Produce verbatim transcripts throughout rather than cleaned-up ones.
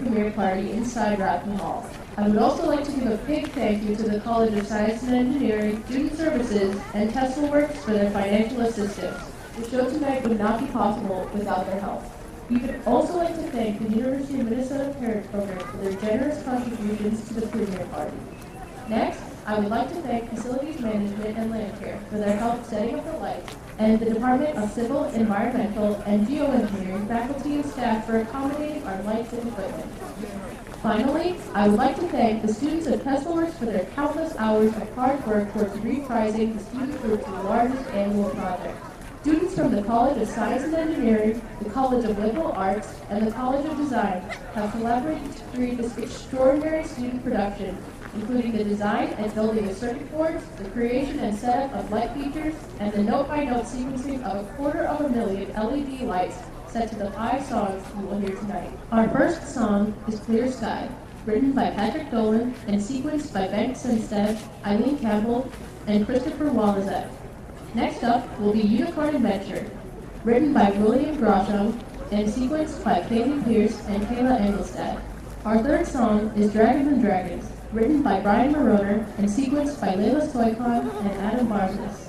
premiere party inside Rapson Hall. I would also like to give a big thank you to the College of Science and Engineering, Student Services, and Tesla Works for their financial assistance. The show tonight would not be possible without their help. We would also like to thank the University of Minnesota Parent Program for their generous contributions to the premiere party. Next, I would like to thank Facilities Management and Landcare for their help setting up the lights, and the Department of Civil, Environmental, and Geoengineering faculty and staff for accommodating our lights and equipment. Finally, I would like to thank the students of Tesla Works for their countless hours of hard work towards reprising the student group's largest annual project. Students from the College of Science and Engineering, the College of Liberal Arts, and the College of Design have collaborated to create this extraordinary student production, including the design and building of circuit boards, the creation and setup of light features, and the note-by-note sequencing of a quarter of a million L E D lights set to the five songs you will hear tonight. Our first song is Clear Sky, written by Patrick Dolan and sequenced by Ben Sennstedt, Eileen Campbell, and Christopher Walaszek. Next up will be Unicorn Adventure, written by William Groschow and sequenced by Kaylee Pierce and Kayla Engelstad. Our third song is Dragons and Dragons, written by Brian Maroder and sequenced by Leila Stoikov and Adam Barclays.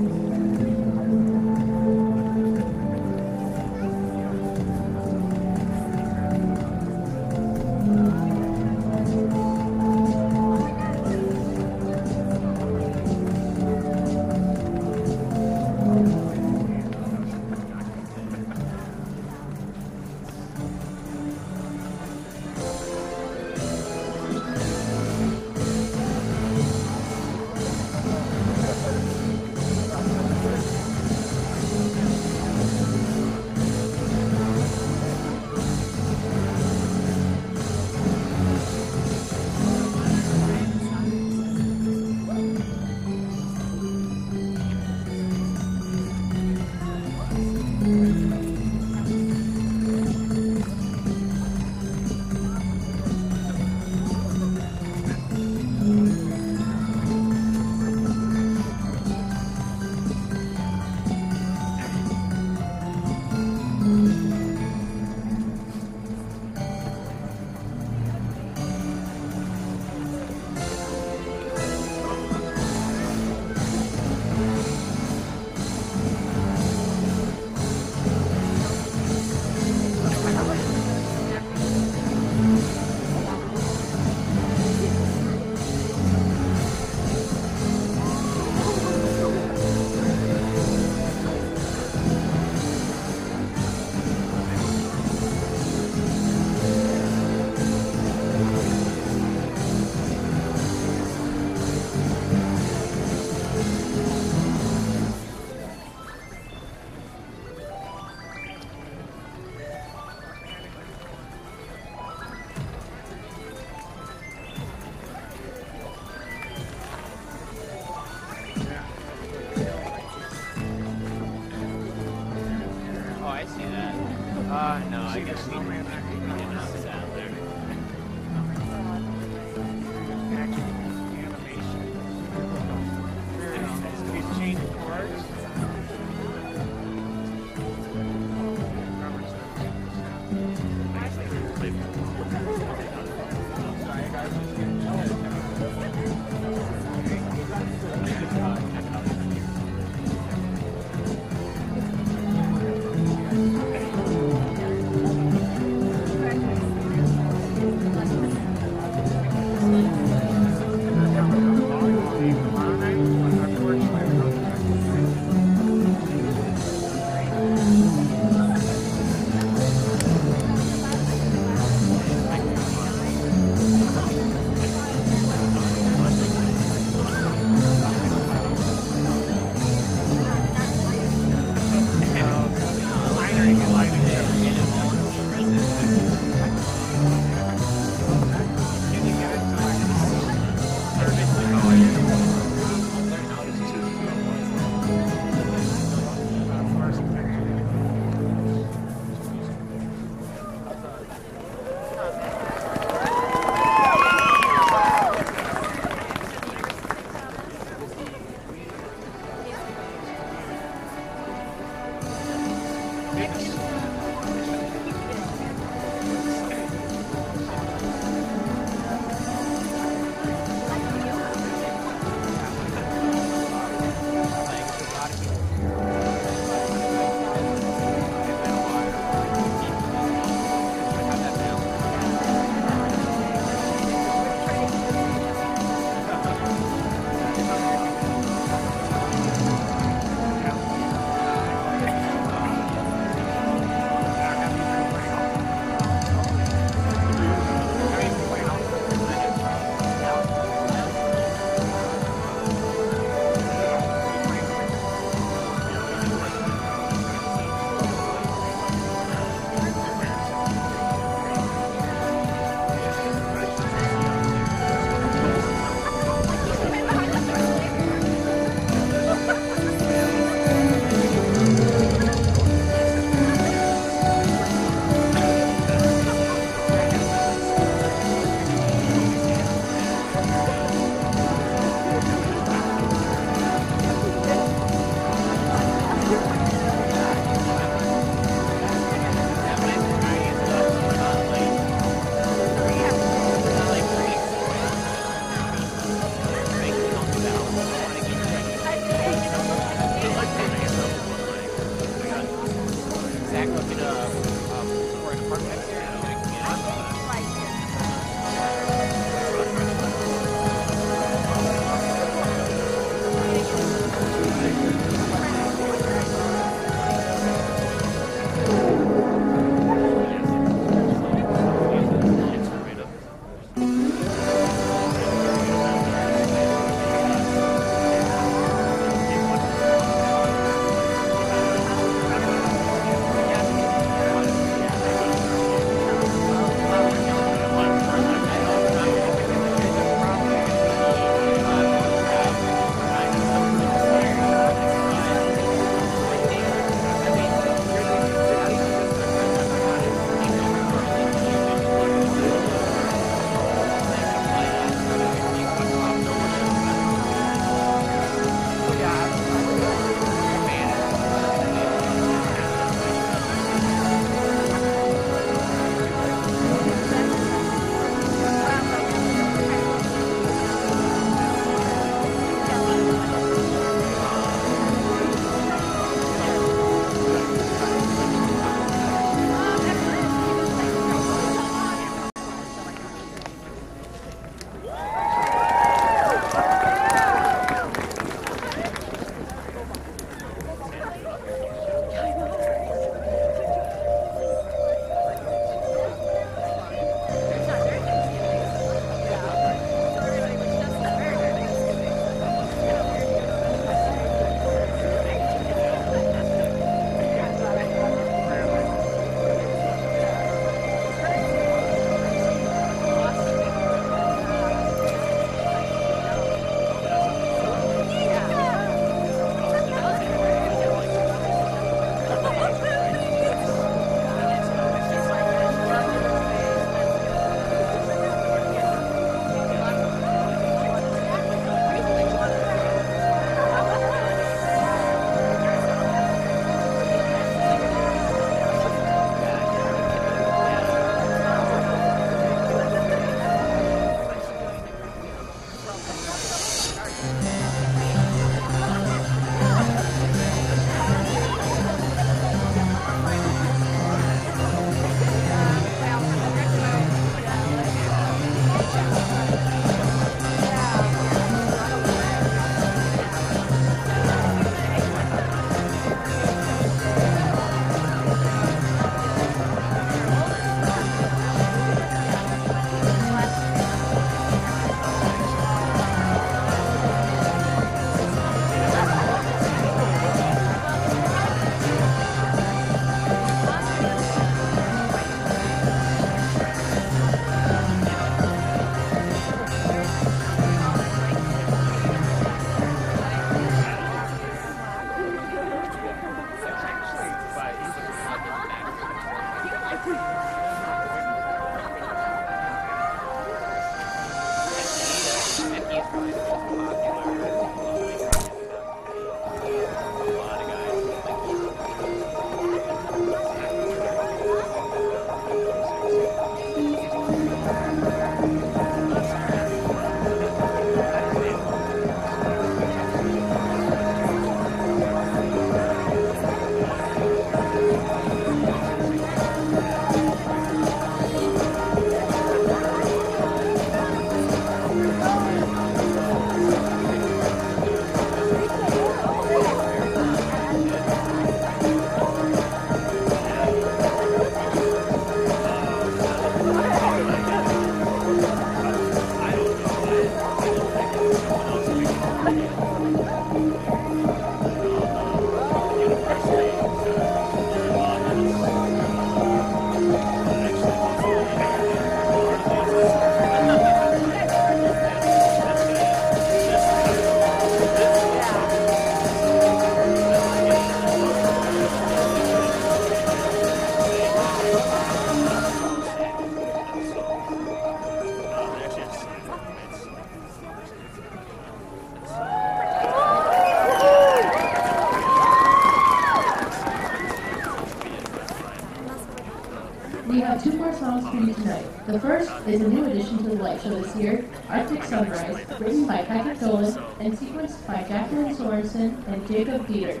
Is a new addition to the light show this year, Arctic Sunrise, written by Patrick Dolan and sequenced by Jacqueline Sorensen and Jacob Dieter.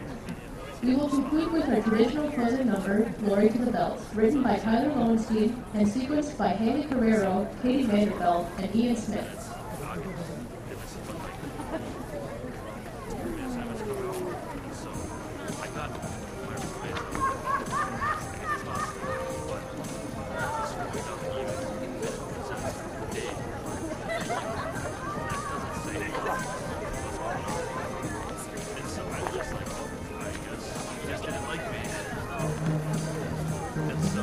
We will conclude with our traditional closing number, Glory to the Bells, written by Tyler Lowenstein and sequenced by Haley Carrero, Katie Vanderbilt, and Ian Smith. Thank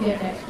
get next